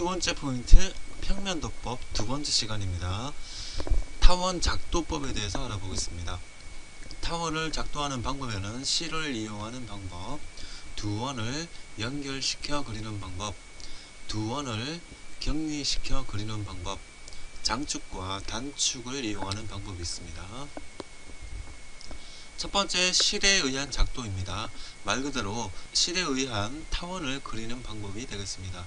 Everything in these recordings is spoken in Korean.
두 번째 포인트, 평면도법 두 번째 시간입니다. 타원 작도법에 대해서 알아보겠습니다. 타원을 작도하는 방법에는 실을 이용하는 방법, 두 원을 연결시켜 그리는 방법, 두 원을 격리시켜 그리는 방법, 장축과 단축을 이용하는 방법이 있습니다. 첫 번째, 실에 의한 작도입니다. 말 그대로 실에 의한 타원을 그리는 방법이 되겠습니다.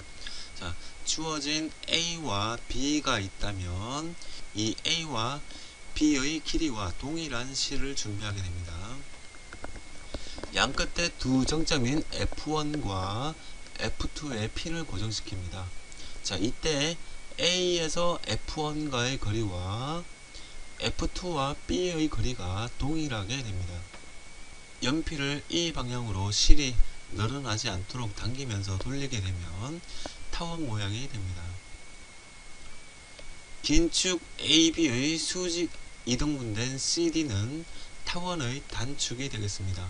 자, 주어진 A와 B가 있다면 이 A와 B의 길이와 동일한 실을 준비하게 됩니다. 양 끝에 두 정점인 F1과 F2의 핀을 고정시킵니다. 자, 이때 A에서 F1과의 거리와 F2와 B의 거리가 동일하게 됩니다. 연필을 이 방향으로 실이 늘어나지 않도록 당기면서 돌리게 되면 타원 모양이 됩니다. 긴 축 AB의 수직 이등분된 CD는 타원의 단축이 되겠습니다.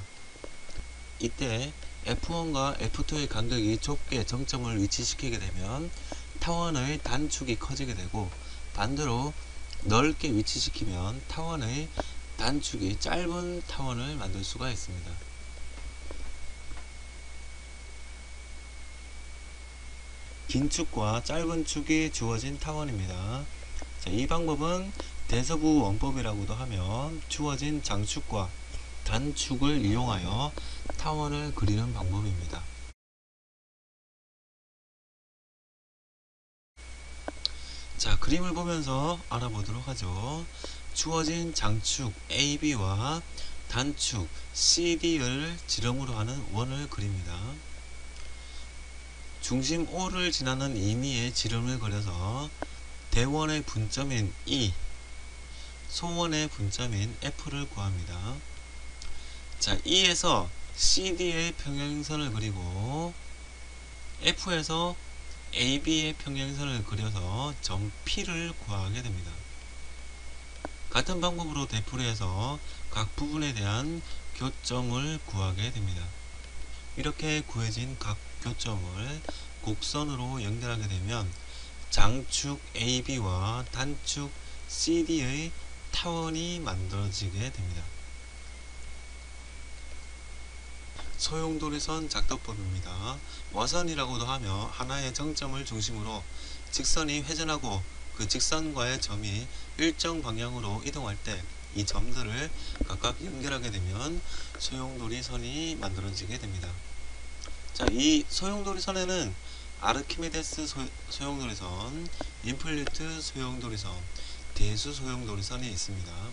이때 F1과 F2의 간격이 좁게 정점을 위치시키게 되면 타원의 단축이 커지게 되고, 반대로 넓게 위치시키면 타원의 단축이 짧은 타원을 만들 수가 있습니다. 긴 축과 짧은 축이 주어진 타원입니다. 자, 이 방법은 대서부 원법이라고도 하며 주어진 장축과 단축을 이용하여 타원을 그리는 방법입니다. 자, 그림을 보면서 알아보도록 하죠. 주어진 장축 AB와 단축 CD를 지름으로 하는 원을 그립니다. 중심 O를 지나는 2미의 지름을 그려서 대원의 분점인 E, 소원의 분점인 F를 구합니다. 자, E에서 CD의 평행선을 그리고 F에서 AB의 평행선을 그려서 점 P를 구하게 됩니다. 같은 방법으로 대표를 해서 각 부분에 대한 교점을 구하게 됩니다. 이렇게 구해진 각 교점을 곡선으로 연결하게 되면 장축 AB와 단축 CD의 타원이 만들어지게 됩니다. 소용돌이선 작도법입니다. 와선이라고도 하며 하나의 정점을 중심으로 직선이 회전하고 그 직선과의 점이 일정 방향으로 이동할 때 이 점들을 각각 연결하게 되면 소용돌이선이 만들어지게 됩니다. 자, 이 소용돌이선에는 아르키메데스 소용돌이선, 인플루트 소용돌이선, 대수 소용돌이선이 있습니다.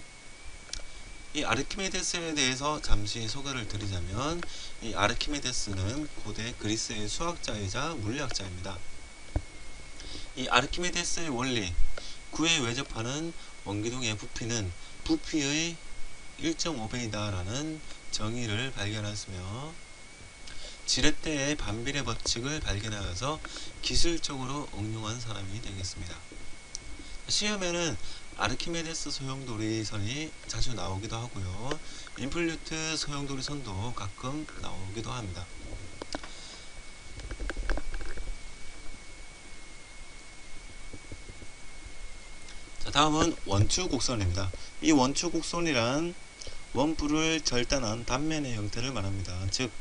이 아르키메데스에 대해서 잠시 소개를 드리자면, 이 아르키메데스는 고대 그리스의 수학자이자 물리학자입니다. 이 아르키메데스의 원리, 구에 외접하는 원기둥의 부피는 부피의 1.5배이다 라는 정의를 발견하였으며, 지렛대의 반비례 법칙을 발견하여서 기술적으로 응용한 사람이 되겠습니다. 시험에는 아르키메데스 소용돌이선이 자주 나오기도 하고요, 인플루트 소용돌이선도 가끔 나오기도 합니다. 자, 다음은 원추곡선입니다. 이 원추곡선이란 원뿔을 절단한 단면의 형태를 말합니다. 즉,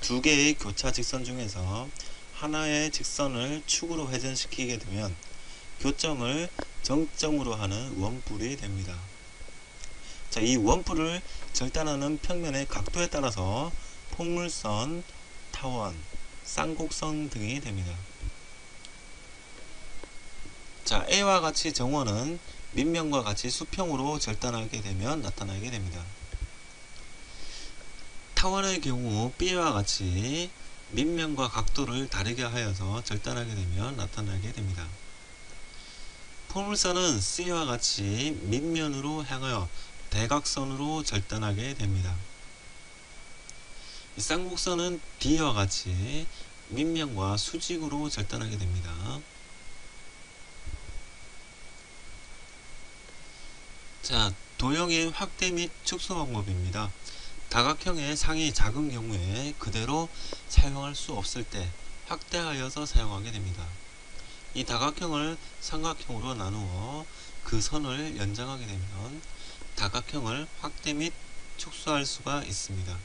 두 개의 교차 직선 중에서 하나의 직선을 축으로 회전시키게 되면 교점을 정점으로 하는 원뿔이 됩니다. 자, 이 원뿔을 절단하는 평면의 각도에 따라서 포물선, 타원, 쌍곡선 등이 됩니다. 자, A와 같이 정원은 밑면과 같이 수평으로 절단하게 되면 나타나게 됩니다. 타원의 경우 B와 같이 밑면과 각도를 다르게 하여서 절단하게 되면 나타나게 됩니다. 포물선은 C와 같이 밑면으로 향하여 대각선으로 절단하게 됩니다. 쌍곡선은 D와 같이 밑면과 수직으로 절단하게 됩니다. 자, 도형의 확대 및 축소 방법입니다. 다각형의 상이 작은 경우에 그대로 사용할 수 없을 때 확대하여서 사용하게 됩니다. 이 다각형을 삼각형으로 나누어 그 선을 연장하게 되면 다각형을 확대 및 축소할 수가 있습니다.